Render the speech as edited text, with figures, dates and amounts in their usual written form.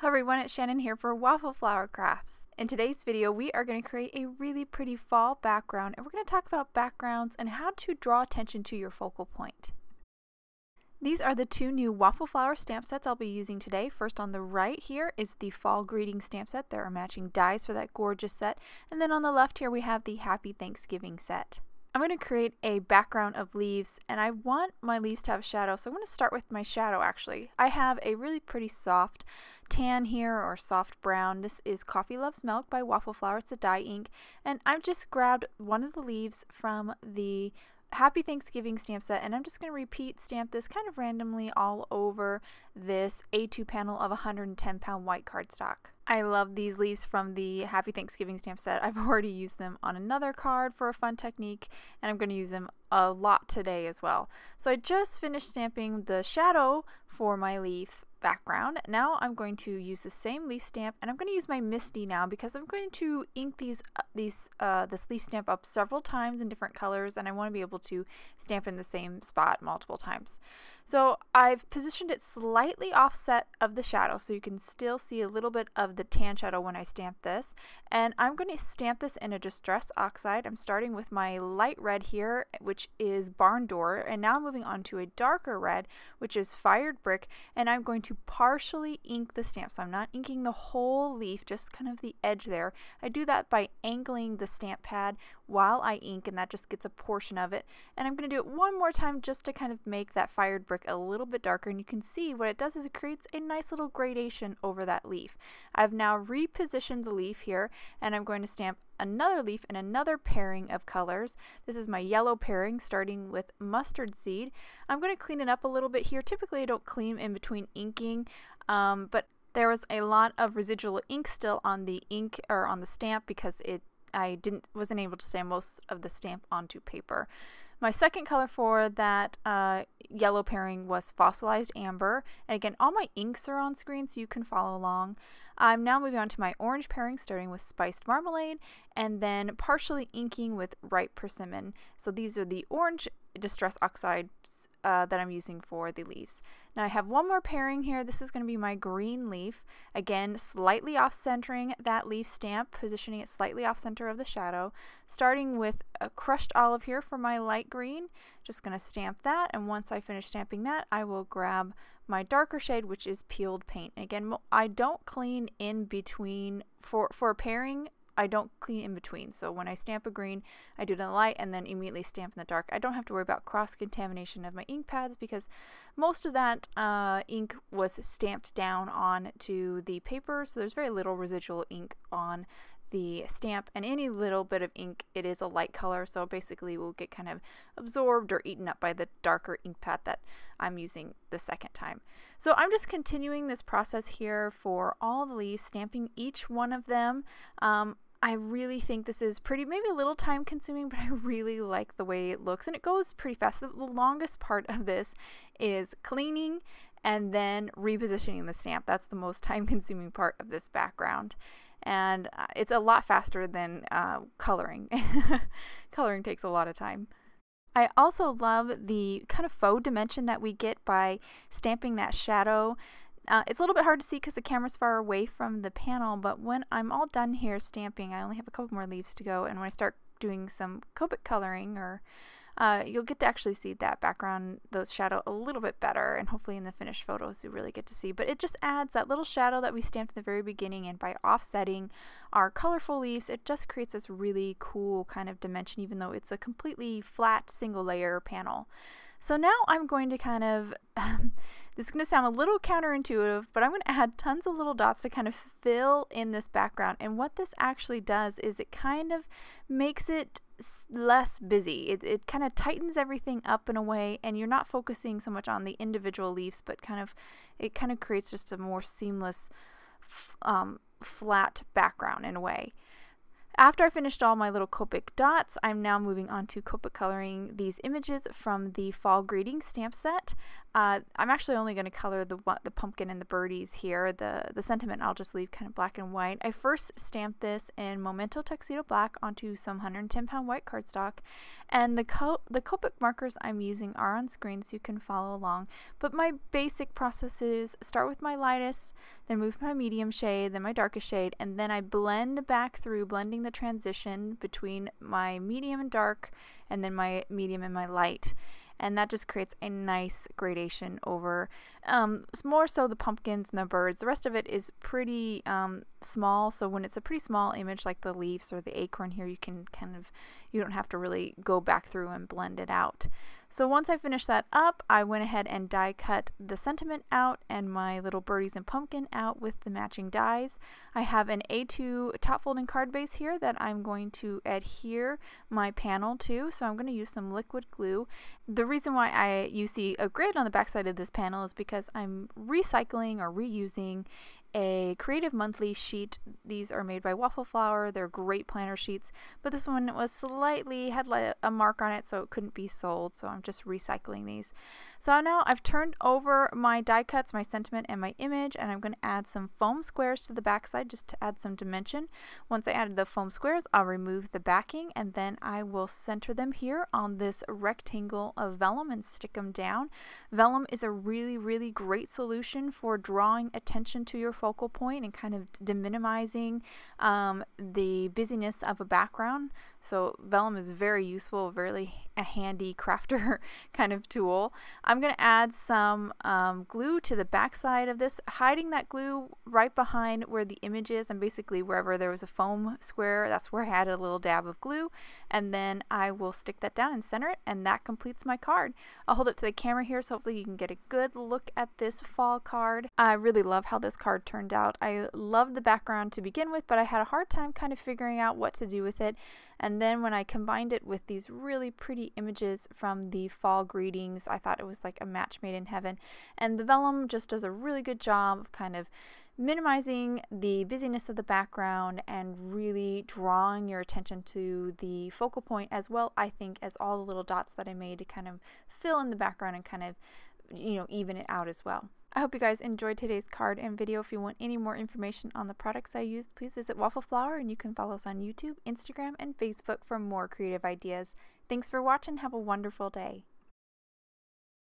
Hello everyone, it's Shannon here for Waffle Flower Crafts. In today's video, we are going to create a really pretty fall background, and we're going to talk about backgrounds and how to draw attention to your focal point. These are the two new Waffle Flower stamp sets I'll be using today. First on the right here is the Fall Greetings stamp set. There are matching dies for that gorgeous set. And then on the left here we have the Happy Thanksgiving set. I'm going to create a background of leaves, and I want my leaves to have shadow, so I'm going to start with my shadow actually. I have a really pretty soft tan here, or soft brown. This is Coffee Loves Milk by Waffle Flower. It's a dye ink, and I've just grabbed one of the leaves from the Happy Thanksgiving stamp set, and I'm just going to repeat stamp this kind of randomly all over this A2 panel of 110 pound white cardstock. I love these leaves from the Happy Thanksgiving stamp set. I've already used them on another card for a fun technique, and I'm going to use them a lot today as well. So I just finished stamping the shadow for my leaf background. Now I'm going to use the same leaf stamp, and I'm going to use my MISTI now because I'm going to ink this leaf stamp up several times in different colors, and I want to be able to stamp in the same spot multiple times. So I've positioned it slightly offset of the shadow, so you can still see a little bit of the tan shadow when I stamp this, and I'm going to stamp this in a distress oxide. I'm starting with my light red here, which is Barn Door, and now I'm moving on to a darker red, which is Fired Brick, and I'm going to partially ink the stamp. So I'm not inking the whole leaf, just kind of the edge there. I do that by angling the stamp pad while I ink, and that just gets a portion of it. And I'm going to do it one more time just to kind of make that Fired Brick a little bit darker, and you can see what it does is it creates a nice little gradation over that leaf. I've now repositioned the leaf here, and I'm going to stamp another leaf in another pairing of colors. This is my yellow pairing, starting with Mustard Seed. I'm going to clean it up a little bit here. Typically I don't clean in between inking, but there was a lot of residual ink still on the ink, or on the stamp, because I wasn't able to stamp most of the stamp onto paper. My second color for that yellow pairing was Fossilized Amber, and again all my inks are on screen so you can follow along. I'm now moving on to my orange pairing, starting with Spiced Marmalade, and then partially inking with Ripe Persimmon. So these are the orange distress oxide that I'm using for the leaves. Now I have one more pairing here. This is going to be my green leaf, again slightly off-centering that leaf stamp, positioning it slightly off-center of the shadow, starting with a Crushed Olive here for my light green. Just going to stamp that, and once I finish stamping that I will grab my darker shade, which is Peeled Paint. And again, I don't clean in between for a pairing. I don't clean in between, so when I stamp a green, I do it in the light and then immediately stamp in the dark. I don't have to worry about cross-contamination of my ink pads because most of that ink was stamped down onto the paper, so there's very little residual ink on the stamp, and any little bit of ink, it is a light color, so basically will get kind of absorbed or eaten up by the darker ink pad that I'm using the second time. So I'm just continuing this process here for all the leaves, stamping each one of them. I really think this is pretty, maybe a little time consuming, but I really like the way it looks, and it goes pretty fast. The longest part of this is cleaning and then repositioning the stamp. That's the most time consuming part of this background, and it's a lot faster than coloring. Coloring takes a lot of time. I also love the kind of faux dimension that we get by stamping that shadow. It's a little bit hard to see because the camera's far away from the panel, but when I'm all done here stamping, I only have a couple more leaves to go, and when I start doing some Copic coloring, or you'll get to actually see that background, those shadow a little bit better, and hopefully in the finished photos you really get to see. But it just adds that little shadow that we stamped in the very beginning, and by offsetting our colorful leaves, it just creates this really cool kind of dimension, even though it's a completely flat single layer panel. So now I'm going to kind of, this is going to sound a little counterintuitive, but I'm going to add tons of little dots to kind of fill in this background. And what this actually does is it kind of makes it less busy. It kind of tightens everything up in a way, and you're not focusing so much on the individual leaves, but it kind of creates just a more seamless, flat background in a way. After I finished all my little Copic dots, I'm now moving on to Copic coloring these images from the Fall Greetings stamp set. I'm actually only going to color the pumpkin and the birdies here. The sentiment I'll just leave kind of black and white. I first stamped this in Memento Tuxedo Black onto some 110-pound white cardstock, and the Copic markers I'm using are on screen so you can follow along. But my basic process is start with my lightest, then move to my medium shade, then my darkest shade, and then I blend back through, blending the transition between my medium and dark, and then my medium and my light. And that just creates a nice gradation over more so the pumpkins and the birds. The rest of it is pretty small, so when it's a pretty small image like the leaves or the acorn here, you can kind of, you don't have to really go back through and blend it out. So once I finished that up, I went ahead and die cut the sentiment out and my little birdies and pumpkin out with the matching dies. I have an A2 top folding card base here that I'm going to adhere my panel to, so I'm going to use some liquid glue. The reason why you see a grid on the backside of this panel is because I'm recycling or reusing a Creative Monthly sheet. These are made by Waffle Flower. They're great planner sheets, but this one was slightly, had a mark on it, so it couldn't be sold, so I'm just recycling these. So now I've turned over my die cuts, my sentiment, and my image, and I'm going to add some foam squares to the backside just to add some dimension. Once I added the foam squares, I'll remove the backing, and then I will center them here on this rectangle of vellum and stick them down. Vellum is a really, really great solution for drawing attention to your focal point and kind of deminimizing the busyness of a background. So vellum is very useful, really a handy crafter kind of tool. I'm going to add some glue to the back side of this, hiding that glue right behind where the image is, and basically wherever there was a foam square, that's where I had a little dab of glue, and then I will stick that down and center it, and that completes my card. I'll hold it to the camera here so hopefully you can get a good look at this fall card. I really love how this card turned out. I loved the background to begin with, but I had a hard time kind of figuring out what to do with it. And then when I combined it with these really pretty images from the Fall Greetings, I thought it was like a match made in heaven. And the vellum just does a really good job of kind of minimizing the busyness of the background and really drawing your attention to the focal point, as well, I think, as all the little dots that I made to kind of fill in the background and kind of, you know, even it out as well. I hope you guys enjoyed today's card and video. If you want any more information on the products I used, please visit Waffle Flower, and you can follow us on YouTube, Instagram, and Facebook for more creative ideas. Thanks for watching. Have a wonderful day.